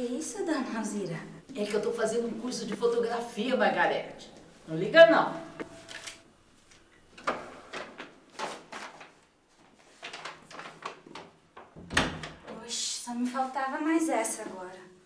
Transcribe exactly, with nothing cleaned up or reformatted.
Que isso, dona Alzira? É que eu tô fazendo um curso de fotografia, Margarete. Não liga, não. Oxe, só me faltava mais essa agora.